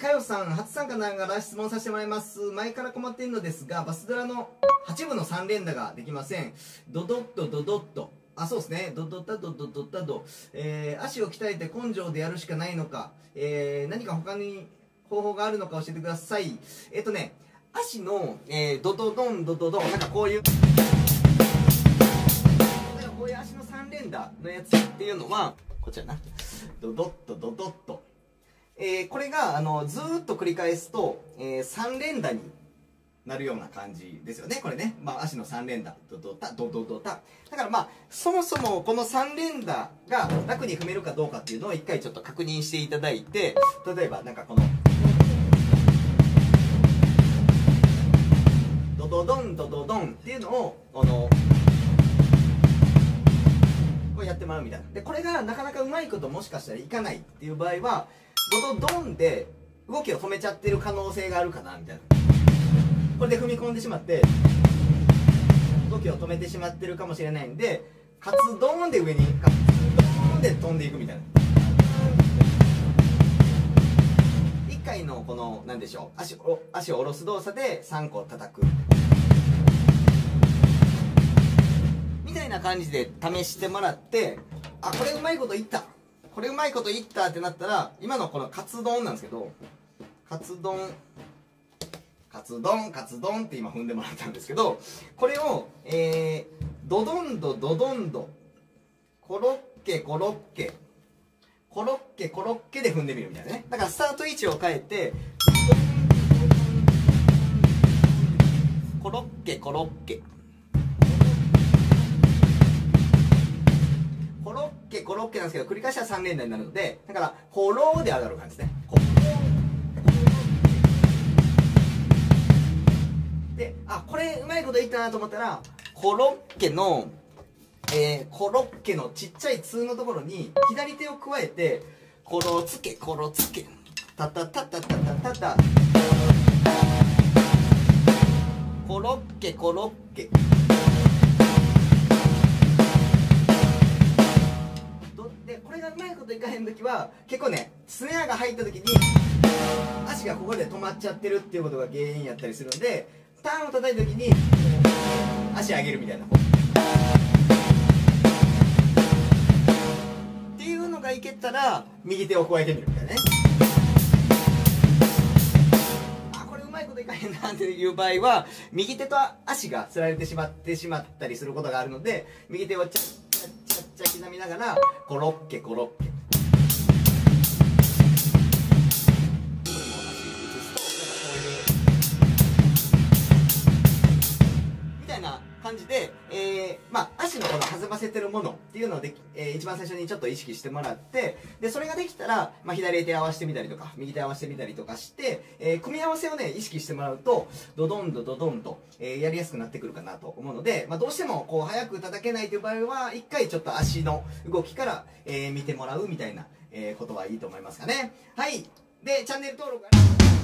かよさん、初参加ながら質問させてもらいます。前から困っているのですが、バスドラの8部の3連打ができません。ドドッとドドッと、あ、そうですね。ドドッタドドッタド、足を鍛えて根性でやるしかないのか、何か他に方法があるのか教えてください。足の、ドドドンドドドン、なんかこういう足の3連打のやつっていうのはこちらな、ドドッとドドッと、これがずーっと繰り返すと、3連打になるような感じですよね。これね、まあ、足の3連打ドドタドドドタだから、まあそもそもこの3連打が楽に踏めるかどうかっていうのを一回ちょっと確認していただいて、例えばなんかこのドドドンドドドンっていうのをこうやってもらうみたいな。でこれがなかなかうまいこともしかしたらいかないっていう場合は、ドドドンで動きを止めちゃってる可能性があるかなみたいな。これで踏み込んでしまって動きを止めてしまってるかもしれないんで、カツドーンで上にカツドーンで飛んでいくみたいな。1回のこの何でしょう、足を下ろす動作で3個叩くみたいな感じで試してもらって、あ、これうまいこといった、これうまいこといったってなったら、今のこのカツドーンなんですけど、カツドーンカツドンカツドンって今踏んでもらったんですけど、これを、ドドンドドドンド、コロッケコロッケコロッケコロッケで踏んでみるみたいなね。だからスタート位置を変えて、コロッケコロッケコロッケコロッケなんですけど、繰り返しは3連打になるので、だからコローで上がる感じですね。で、あ、これうまいこといったなと思ったら、コロッケの、ちっちゃい2のところに左手を加えて、コロつけコロつけタタタタタタタタ、コロッケコロッケで、これがうまいこといかへん時は結構ね、スネアが入った時に足がここで止まっちゃってるっていうことが原因やったりするので、ターンを叩いた時に足上げるみたいなっていうのがいけたら、右手を加えてみるみたいなね。あ、これうまいこといかへんなっていう場合は、右手と足がつられてしまったりすることがあるので、右手をチャッチャッチャッチャ刻みながら、コロッケコロッケ、感じで、足のこの弾ませてるものっていうのを一番最初にちょっと意識してもらって、でそれができたら、左手合わせてみたりとか右手合わせてみたりとかして、組み合わせをね、意識してもらうとドドンドドドンと、やりやすくなってくるかなと思うので、どうしてもこう早く叩けないという場合は、一回ちょっと足の動きから、見てもらうみたいな、ことはいいと思いますかね。はい。でチャンネル登録